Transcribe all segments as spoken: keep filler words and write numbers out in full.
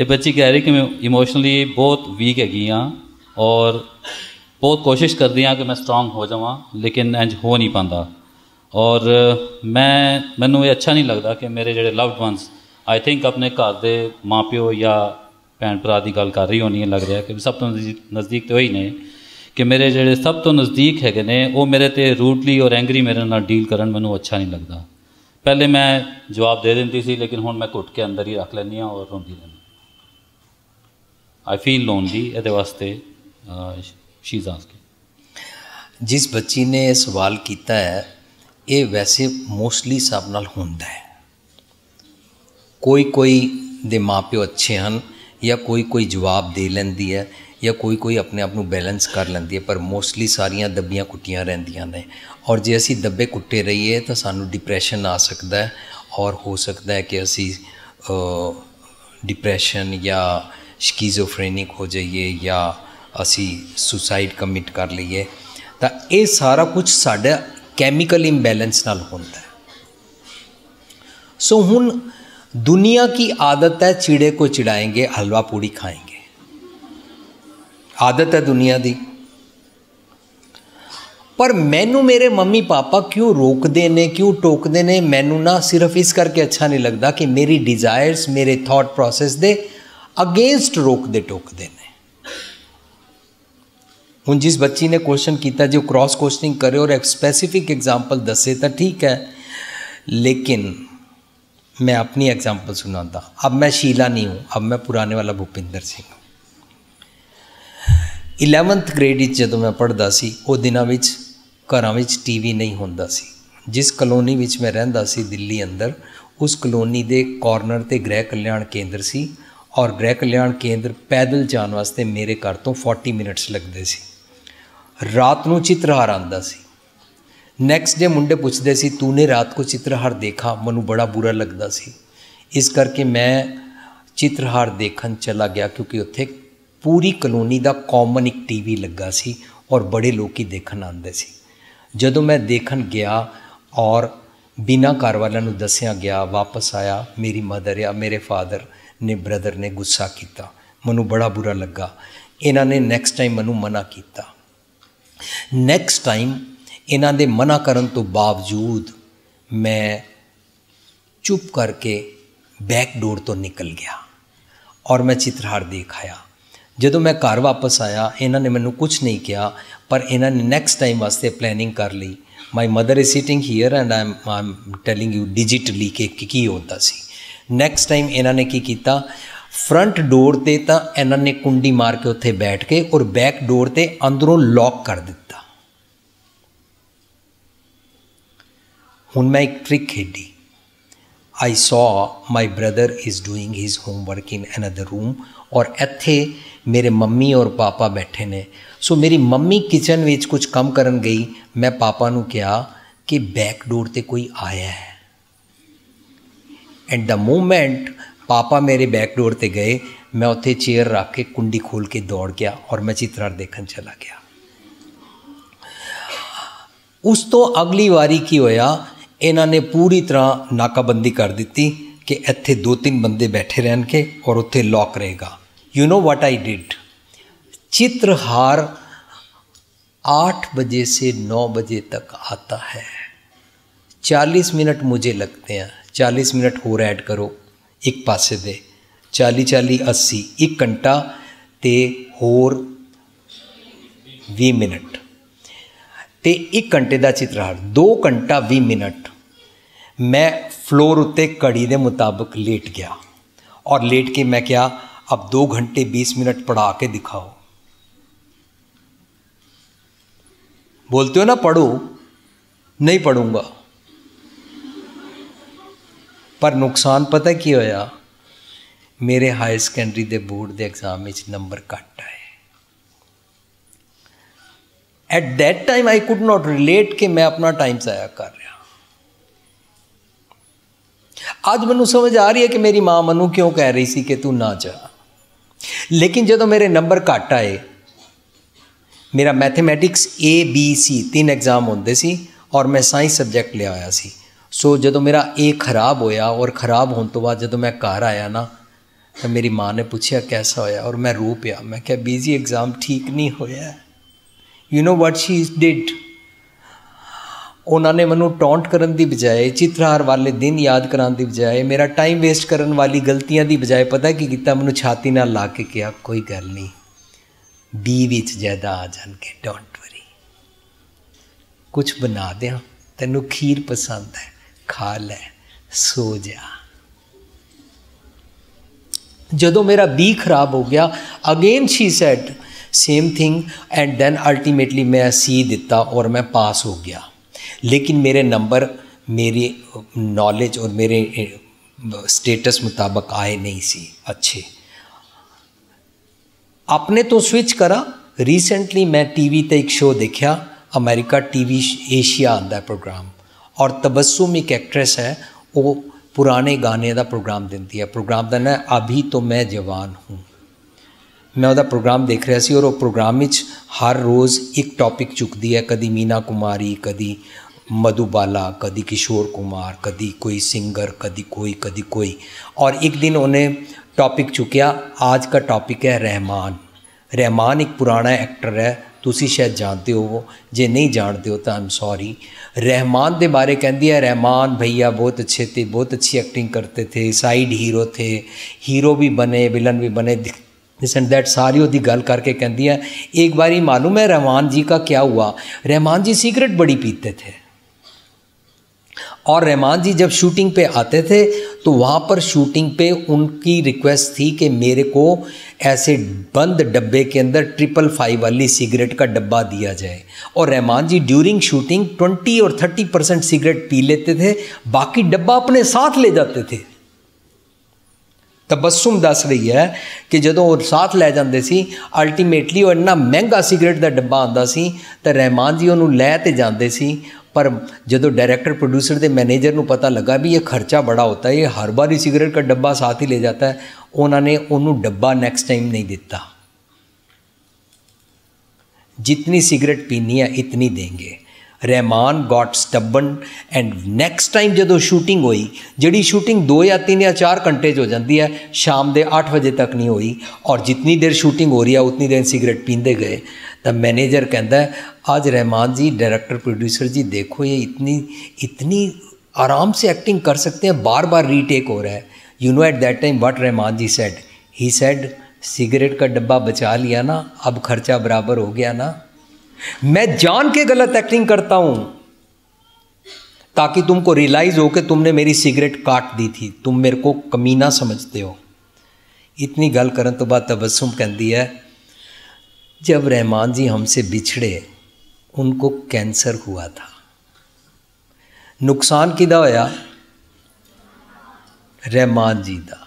ये बच्ची कह रही कि मैं इमोशनली बहुत वीक हैगी हाँ और बहुत कोशिश कर दी हाँ कि मैं स्ट्रॉन्ग हो जावा लेकिन इंज हो नहीं पाता और मैं मैनू ये अच्छा नहीं लगता कि मेरे जोड़े लव्ड वंस आई थिंक अपने घर के माँ प्यो या भैन भरा की गल कर रही होनी है लग रहा है कि सब तो नज़दीक तो यही ने कि मेरे जोड़े सब तो नज़दीक है ने वो मेरे ते रूडली और एंग्री मेरे नाल डील करन मैनू अच्छा नहीं लगता। पहले मैं जवाब दे देती सी लेकिन हुण मैं घुट के अंदर ही रख लैंदी हाँ और रोंदी रहनी। आई फील लोनली इहदे वास्ते शीज आस्किंग। जिस बच्ची ने सवाल किया है ये वैसे मोस्टली सब नाल हुंदा है, कोई कोई दे माँ प्यो अच्छे हैं या कोई कोई जवाब दे लैंदी है या कोई कोई अपने आप को बैलेंस कर लैंदी है, पर मोस्टली सारियाँ दबियाँ कुट्टियाँ रहंदियां ने और जे असी दबे कुट्टे रहिए तो सानू डिप्रैशन आ सकता है और हो सकता है कि असी डिप्रैशन या स्किज़ोफ्रेनिक हो जाइए या असी सुसाइड कमिट कर लीए। तो ये सारा कुछ साडा केमिकल इंबैलेंस नाल होता है। सो हुण दुनिया की आदत है चिड़े को चिड़ाएंगे हलवा पूड़ी खाएंगे, आदत है दुनिया दी। पर मैनू मेरे मम्मी पापा क्यों रोकते ने क्यों टोकते ने, मैनू ना सिर्फ इस करके अच्छा नहीं लगता कि मेरी डिजायर्स मेरे थॉट प्रोसेस दे अगेंस्ट रोकते टोकते ने। हुण जिस बच्ची ने क्वेश्चन किया जो क्रॉस क्वेश्चनिंग करे और एक स्पेसिफिक एग्जाम्पल दसे तो ठीक है, लेकिन मैं अपनी एग्जाम्पल सुनाता। अब मैं शीला नहीं हूँ, अब मैं पुराने वाला भूपिंदर सिंह हूँ। इलेवंथ ग्रेड में जब मैं पढ़ता सी वो दिनों में घरों में टीवी नहीं होता सी। जिस कॉलोनी में मैं रहता सी दिल्ली अंदर, उस कॉलोनी के कॉर्नर पर गृह कल्याण केंद्र सी और गृह कल्याण केंद्र पैदल जाने वास्ते मेरे घर तो फोर्टी मिनट्स लगते सी। रात को चित्रहार आता सी। नैक्सट डे मुंडे पूछते सी तूने रात को चित्रहार देखा, मनु बड़ा बुरा लगता सी। इस करके मैं चित्रहार देखन चला गया क्योंकि उत्थे पूरी कॉलोनी का कॉमन एक टीवी लगा सी और बड़े लोग देखन आते सी। जदों मैं देखन गया और बिना घर वालों नू दस्या गया वापस आया, मेरी मदर या मेरे फादर ने ब्रदर ने गुस्सा किया, मनु बड़ा बुरा लगा। इन्हां ने नैक्सट टाइम मनु मना किया। नैक्सट टाइम इन्हां दे मना करन तो बावजूद मैं चुप करके बैक डोर तो निकल गया और मैं चित्रहार देख आया। जदों मैं घर वापस आया इन्हां ने मैनू कुछ नहीं किया, पर इन्हां ने नैक्सट टाइम वास्ते प्लैनिंग कर ली। My mother is sitting here and I am I am telling you digitally के की होता सी। नैक्सट टाइम इन्हां ने की किया, फ्रंट डोर ते तां इन्हां ने कुंडी मार के उत्थे बैठ के और बैक डोर ते अंदरों लॉक कर दिता। हुण मैं एक ट्रिक खेडी। I saw my brother is doing his homework in another room और इत्थे मेरे मम्मी और पापा बैठे ने। सो मेरी मम्मी किचन में कुछ काम करन गई, मैं पापा नू कहा कि बैक डोर ते कोई आया है। एट द मोमेंट पापा मेरे बैक डोर ते गए, मैं उत्थे चेयर रख के कुंडी खोल के दौड़ गया और मैं चित्रहार देखन चला गया। उस तो अगली वारी की होया, इन्होंने पूरी तरह नाकाबंदी कर दी कि इत्थे दो तीन बंदे बैठे रहन के और उत्थे लॉक रहेगा। You know what I did, Chitrahaar आठ बजे से नौ बजे तक आता है। चालीस मिनट मुझे लगते हैं, चालीस मिनट होर ऐड करो एक पासे दे, चाली चाली अस्सी, एक घंटा ते होर बीस मिनट ते एक घंटे का चित्रहार, दो घंटा भी मिनट। मैं फ्लोर उत्ते घड़ी के मुताबिक लेट गया और लेट के मैं क्या अब दो घंटे बीस मिनट पढ़ा के दिखाओ। बोलते हो ना पढ़ो, नहीं पढ़ूंगा। पर नुकसान पता की होया, मेरे हायर सेकेंडरी के बोर्ड के एग्जाम में नंबर घट आए। At that time I could not relate कि मैं अपना टाइम जाया कर रहा। आज मैनू समझ आ रही है कि मेरी माँ मैनू क्यों कह रही सी कि तू ना जा। लेकिन जदों मेरे नंबर घट आए, मेरा मैथमेटिक्स ए बी सी तीन एग्जाम होंदे सी और मैं साइंस सबजैक्ट लिया होया सी। सो जदों मेरा ए खराब होया और खराब होने तो बाद जदों मैं घर आया ना, तो मेरी माँ ने पूछा कैसा होया और मैं रो पिया। मैं क्या बीजी एग्ज़ाम ठीक नहीं होया। You know what she did, उन्होंने मैं टॉन्ट करने की बजाय चित्रहार वाले दिन याद कराने की बजाय मेरा टाइम वेस्ट करने वाली गलतियां की बजाय पता कि किया मैं छाती ना ला के किया कोई गल नहीं बी विच ज्यादा आ जाएंगे, डोंट वरी, कुछ बना दें, तेनों खीर पसंद है खा लै, सो जा। जदों मेरा बी खराब हो गया again she said same thing and then ultimately मैं सी दिता और मैं पास हो गया। लेकिन मेरे नंबर मेरी नॉलेज और मेरे स्टेटस मुताबिक आए नहीं सी अच्छे। अपने तो स्विच करा। रिसेंटली मैं टीवी ते एक शो देखा, अमेरिका टीवी एशिया आंदा है प्रोग्राम, और तबस्सुम एक एक्ट्रेस है वो पुराने गाने का प्रोग्राम दिंदी है। प्रोग्राम का ना अभी तो मैं जवान हूँ। मैं उसका प्रोग्राम देख रहा सी और वो प्रोग्राम में हर रोज़ एक टॉपिक चुकती है, कभी मीना कुमारी, कभी मधुबाला, कभी किशोर कुमार, कभी कोई सिंगर, कभी कोई कभी कोई। और एक दिन उन्हें टॉपिक चुकया, आज का टॉपिक है रहमान। रहमान एक पुराना एक्टर है, तुसी शायद जानते हो, जे नहीं जानते हो तो आई एम सॉरी। रहमान के बारे कहती है रहमान भैया बहुत अच्छे थे, बहुत अच्छी एक्टिंग करते थे, साइड हीरो थे, हीरो भी बने विलन भी बने, दिस एंड दैट सारी उसकी गल करके कहती है एक बारी मालूम है रहमान जी का क्या हुआ, रहमान जी सिगरेट बड़ी पीते थे और रहमान जी जब शूटिंग पे आते थे तो वहाँ पर शूटिंग पे उनकी रिक्वेस्ट थी कि मेरे को ऐसे बंद डब्बे के अंदर ट्रिपल फाइव वाली सिगरेट का डब्बा दिया जाए। और Rahman ji during shooting twenty और थर्टी परसेंट सिगरेट पी लेते थे, बाकी डब्बा अपने साथ ले जाते थे। तबस्सुम दस रही है कि जदों साथ लै जाते सी अल्टीमेटली वो इन्ना महंगा सिगरेट का डब्बा आंदा सी तो रहमान जी उन्होंने लै तो जाते सी, पर जदों डायरेक्टर प्रोड्यूसर के मैनेजर को पता लगा भी ये खर्चा बड़ा होता है, ये हर बार ही सिगरेट का डब्बा साथ ही ले जाता है, उन्होंने उन्होंने डब्बा नैक्सट टाइम नहीं दिता। जितनी सिगरेट पीनी है इतनी देंगे। Rahman got stubborn and next time जदों शूटिंग हुई, जिहड़ी शूटिंग दो या तीन या चार घंटे हो जाती है, शाम के आठ बजे तक नहीं हुई और जितनी देर शूटिंग हो रही है उतनी देर सिगरेट पीते गए। तब मैनेजर कहता है आज रहमान जी डायरेक्टर प्रोड्यूसर जी देखो ये इतनी इतनी आराम से एक्टिंग कर सकते हैं, बार बार रीटेक हो रहा है। You know at that time what Rahman ji said, he said cigarette का डब्बा बचा लिया ना, अब खर्चा बराबर हो गया ना, मैं जान के गलत एक्टिंग करता हूं ताकि तुमको रियलाइज हो कि तुमने मेरी सिगरेट काट दी थी, तुम मेरे को कमीना समझते हो। इतनी गल करने तो बाद तबस्सुम कहती है जब रहमान जी हमसे बिछड़े उनको कैंसर हुआ था, नुकसान किदा होया, रहमान जी दा।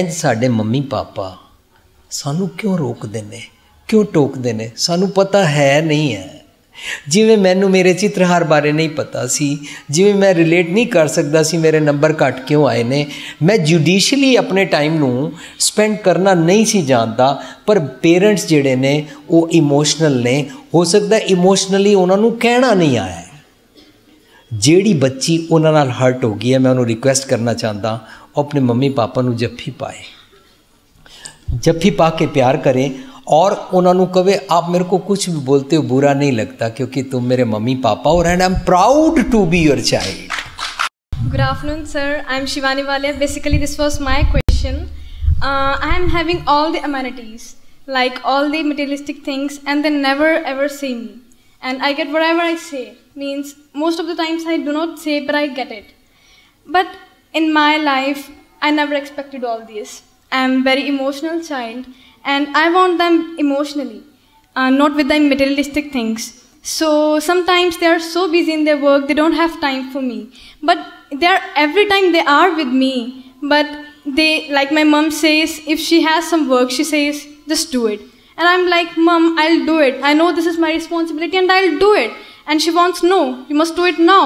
इंज साडे मम्मी पापा सानू क्यों रोकदे ने, क्यों टोकते हैं, सानू पता है नहीं है। जिवें मैनू मेरे चित्रहार बारे नहीं पता सी, जिवें मैं रिलेट नहीं कर सकता सी मेरे नंबर घट क्यों आए ने, मैं जुडिशली अपने टाइम नू स्पेंड करना नहीं सी जानता, पर पेरेंट्स जिहड़े ने वो इमोशनल ने, हो सकता इमोशनली उन्होंने कहना नहीं आया। जिहड़ी बच्ची उन्होंने हर्ट हो गई है मैं उन्होंने रिक्वेस्ट करना चाहता वो अपने मम्मी पापा नू जफ्फी पाए, जफ्फी पा के प्यार करें और उन्होंने कहे आप मेरे को कुछ भी बोलते हो बुरा नहीं लगता क्योंकि तुम मेरे मम्मी पापा और and I am proud to be your child. Good afternoon sir, I am Shivani Walia. Basically this was my question. I am having all the amenities like all the materialistic things and they never ever see me and I get whatever I say, means most of the times I do not say but I get it, but in my life I never expected all this. I am very emotional child and I want them emotionally, uh, not with the materialistic things. So sometimes they are so busy in their work they don't have time for me, but they are every time they are with me, but they, like my mom says if she has some work she says just do it, and I'm like mom I'll do it, I know this is my responsibility and I'll do it, and she wants no you must do it now,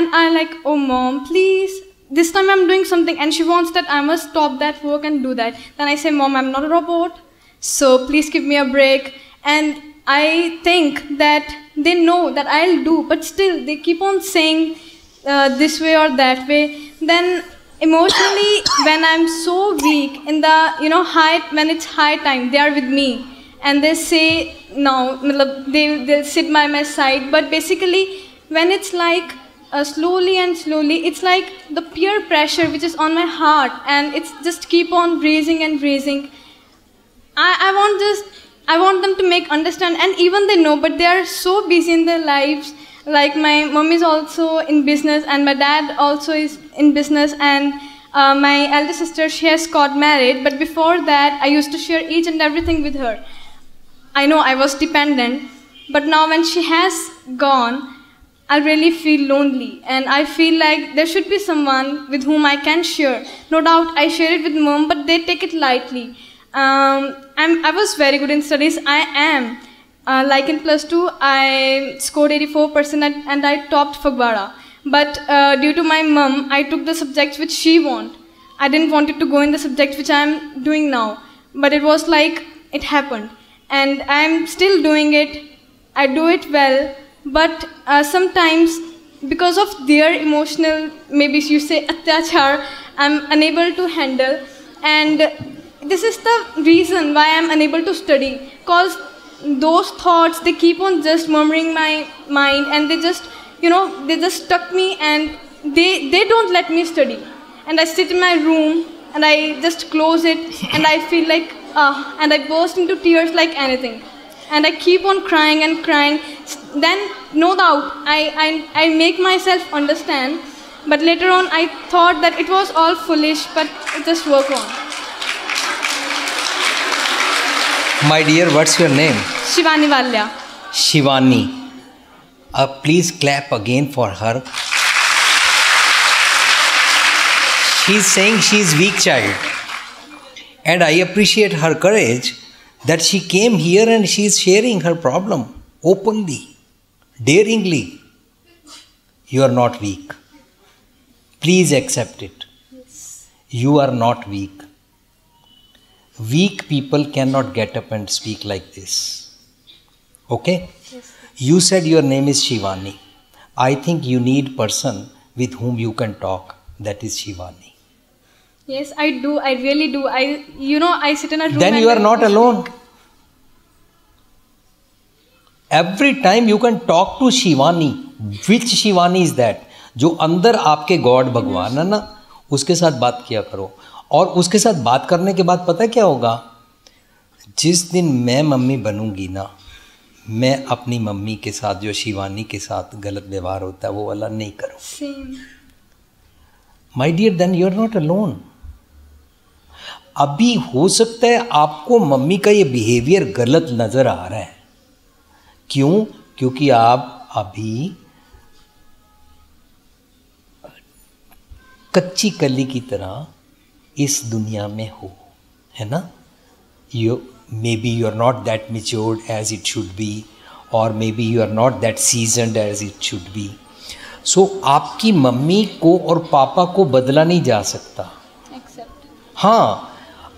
and I'm like oh mom please this time I'm doing something, and she wants that I must stop that work and do that, then I say mom I'm not a robot so please give me a break, and I think that they know that I'll do but still they keep on saying uh, this way or that way, then emotionally when I'm so weak, in the, you know, high, when it's high time, they are with me and they say no, they, they'll sit by my side. But basically when it's like uh, slowly and slowly, it's like the peer pressure which is on my heart, and it's just keep on raising and raising. I, I want just, I want them to make understand, and even they know, but they are so busy in their lives. Like my mom is also in business and my dad also is in business, and uh, my elder sister, she has got married, but before that I used to share each and everything with her. I know I was dependent, but now when she has gone, I really feel lonely, and I feel like there should be someone with whom I can share. No doubt I share it with mom, but they take it lightly. Um, I'm, I was very good in studies, I am. Uh, like in plus two, I scored eighty-four percent and I topped Fagwara. But uh, due to my mum, I took the subjects which she wanted. I didn't want it to go in the subjects which I'm doing now. But it was like, it happened. And I'm still doing it, I do it well. But uh, sometimes, because of their emotional, maybe you say, atyachar, I'm unable to handle. And this is the reason why I'm unable to study. Because those thoughts, they keep on just murmuring my mind, and they just, you know, they just stuck me, and they they don't let me study. And I sit in my room and I just close it and I feel like ah, and I burst into tears like anything, and I keep on crying and crying. Then no doubt I, I, I make myself understand, but later on I thought that it was all foolish, but just work on. My dear, what's your name? Shivani Valia. Shivani. Uh, please clap again for her. She's saying she's weak child. And I appreciate her courage that she came here and she's sharing her problem openly, daringly. You are not weak. Please accept it. Yes. You are not weak. Weak people cannot get up and speak like this. Okay? Yes. You said your name is Shivani. I think you need person with whom you can talk. That is Shivani. Yes, I do. I really do. I, you know, I sit in a room. Then you are not alone. Every time you can talk to Shivani. Which Shivani is that? जो अंदर आपके God भगवान है ना, उसके साथ बात किया करो. और उसके साथ बात करने के बाद पता क्या होगा, जिस दिन मैं मम्मी बनूंगी ना, मैं अपनी मम्मी के साथ जो शिवानी के साथ गलत व्यवहार होता है वो वाला नहीं करूँगी. My dear, then you are not alone. अभी हो सकता है आपको मम्मी का ये बिहेवियर गलत नज़र आ रहा है. क्यों? क्योंकि आप अभी कच्ची कली की तरह इस दुनिया में हो, है ना. You may be you are not that matured as it should be, और may be you are not that seasoned as it should be. So आपकी मम्मी को और पापा को बदला नहीं जा सकता. Except. हाँ,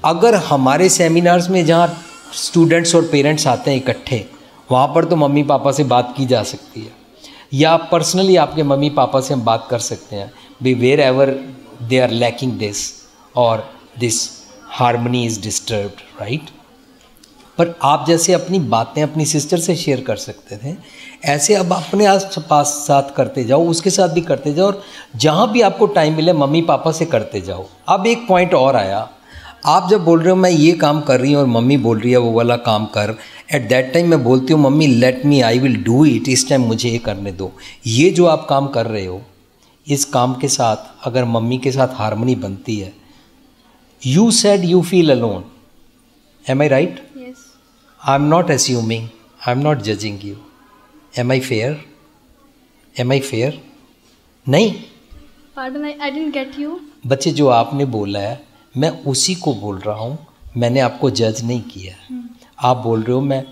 अगर हमारे सेमिनार्स में जहाँ स्टूडेंट्स और पेरेंट्स आते हैं इकट्ठे, वहाँ पर तो मम्मी पापा से बात की जा सकती है, या पर्सनली आपके मम्मी पापा से हम बात कर सकते हैं be wherever they are lacking this और this harmony is disturbed, right. पर आप जैसे अपनी बातें अपनी सिस्टर से शेयर कर सकते थे, ऐसे अब अपने आस पास साथ करते जाओ, उसके साथ भी करते जाओ, और जहाँ भी आपको टाइम मिले मम्मी पापा से करते जाओ. अब एक पॉइंट और आया, आप जब बोल रहे हो मैं ये काम कर रही हूँ और मम्मी बोल रही है वो वाला काम कर, एट दैट टाइम मैं बोलती हूँ mummy let me, I will do it, इस टाइम मुझे ये करने दो. ये जो आप काम कर रहे हो, इस काम के साथ अगर मम्मी के साथ हार्मनी बनती है. You said you feel alone. Am I right? Yes. I'm not assuming. I'm not judging you. Am I fair? Am I fair? नहीं. Pardon, I, I didn't get you. बच्चे जो आपने बोला है मैं उसी को बोल रहा हूँ. मैंने आपको जज नहीं किया. hmm. आप बोल रहे हो मैं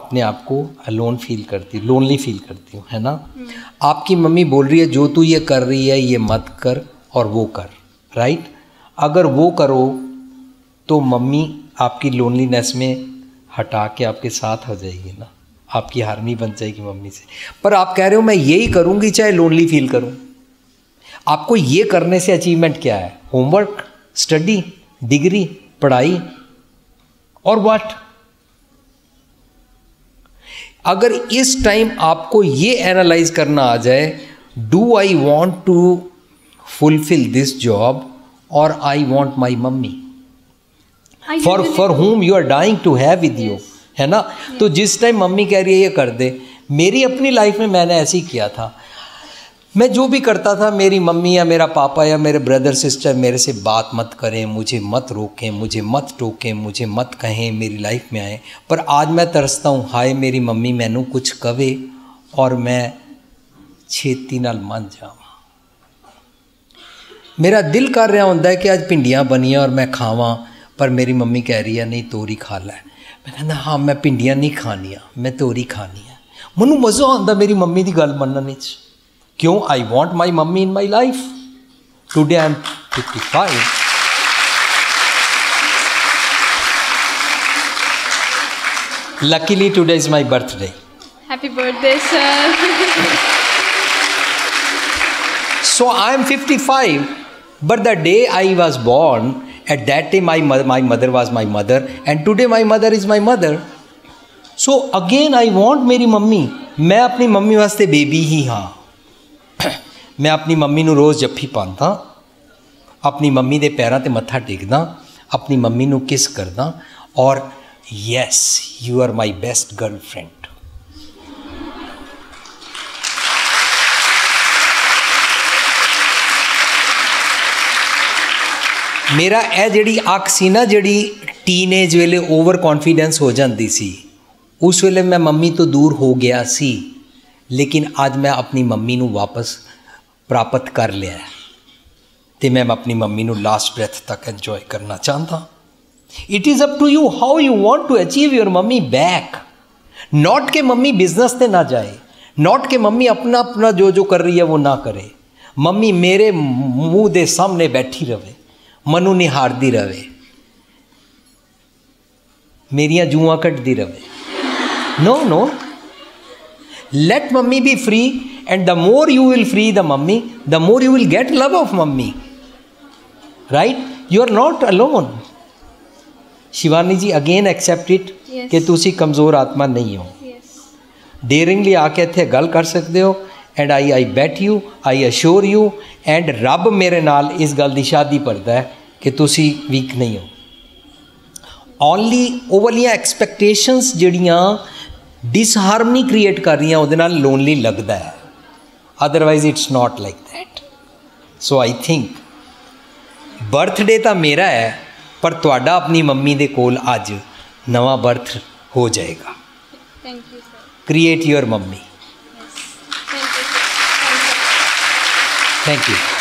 अपने आप को अलोन फील करती हूँ, लोनली फील करती हूँ, है ना. hmm. आपकी मम्मी बोल रही है जो तू ये कर रही है ये मत कर और वो कर, राइट right? अगर वो करो तो मम्मी आपकी लोनलीनेस में हटा के आपके साथ हो जाएगी ना, आपकी हार्मनी बन जाएगी मम्मी से. पर आप कह रहे हो मैं यही करूँगी चाहे लोनली फील करूँ. आपको ये करने से अचीवमेंट क्या है? होमवर्क, स्टडी, डिग्री, पढ़ाई और व्हाट? अगर इस टाइम आपको ये एनालाइज करना आ जाए, do I want to fulfil this job और I want my mummy for for home you are dying to have with you, है ना? yes. तो जिस टाइम मम्मी कह रही है ये कर दे, मेरी अपनी लाइफ में मैंने ऐसे ही किया था। मैं जो भी करता था, मेरी मम्मी या मेरा पापा या मेरे ब्रदर सिस्टर मेरे से बात मत करें, मुझे मत रोकें, मुझे मत टोकें, मुझे मत कहें, मेरी लाइफ में आए। पर आज मैं तरसता हूँ, हाय मेरी मम्मी मैनू कुछ कवे और मैं छेती नाल मन जावां। मेरा दिल कर रहा होंदा है कि आज भिंडियाँ बनियाँ और मैं खावां, पर मेरी मम्मी कह रही है नहीं तोरी खा लै। मैं कहना हाँ मैं भिंडियाँ नहीं खानियाँ, मैं तोरी खानी है। मैनू मज़ा आंदा मेरी मम्मी की गल मनने च। क्यों? I want my mummy in my life. Today I am fifty five luckily today is my birthday. Happy birthday sir. So I am fifty five but the day I was born at that day my my mother was my mother and today my mother is my mother. So again I want मेरी mummy. मैं अपनी mummy वास्ते baby ही हाँ। मैं अपनी mummy नू रोज़ जफ्फी पांदा, अपनी मम्मी दे पैरां ते मत्था टेकदा, अपनी मम्मी नू किस करदा और yes you are my best girlfriend. मेरा ए जिहड़ी अख सी ना, जिहड़ी टीनेज वेले ओवर कॉन्फिडेंस हो जाती सी, उस वेले मैं मम्मी तो दूर हो गया सी, लेकिन आज मैं अपनी मम्मी नू वापस प्राप्त कर लिया तो मैं अपनी मम्मी नू लास्ट ब्रेथ तक एंजॉय करना चाहता। It is up to you how you want to achieve your mummy back. Not के मम्मी बिजनेस पे ना जाए, नॉट के मम्मी अपना अपना जो जो कर रही है वो ना करे, मम्मी मेरे मुँह दे सामने बैठी रहे, मनु निहारदी रहे, मेरिया जूआ कटदी रहे। No no, let mummy be free and the more you will free the mummy, the more you will get love of mummy, right? You are not alone. Shivani ji again accept it कि तुसी कमज़ोर आत्मा नहीं हो। डेरिंगली आके इत्थे गल कर सकते हो and I I bet you I assure you and रब मेरे नाल इस गल दी शादी करदा है कि तुसी वीक नहीं हो। ओनली ओह वालियां एक्सपैक्टेशंस जिहड़ियां डिसहार्मनी क्रिएट कर रही हैं उहदे नाल लोनली लगदा है। Otherwise it's not like that. So I think birthday तो मेरा है पर तुहाडा अपनी मम्मी दे कोल अज नवा बर्थ हो जाएगा। Thank you sir. Create your mummy. Thank you.